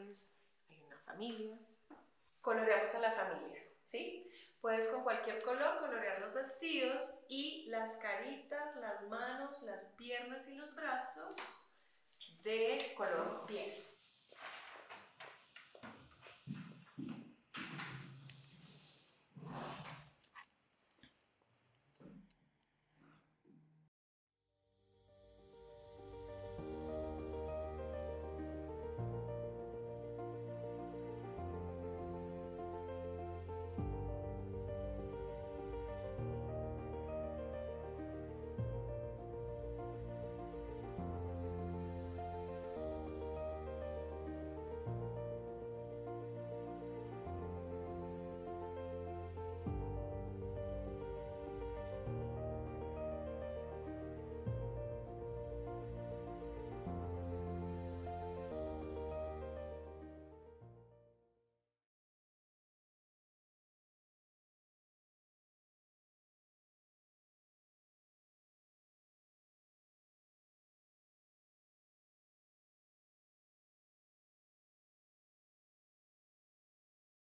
árboles, hay una familia. Coloreamos a la familia, ¿sí? Puedes con cualquier color colorear los vestidos y las caritas, las manos, las piernas y los brazos de color piel.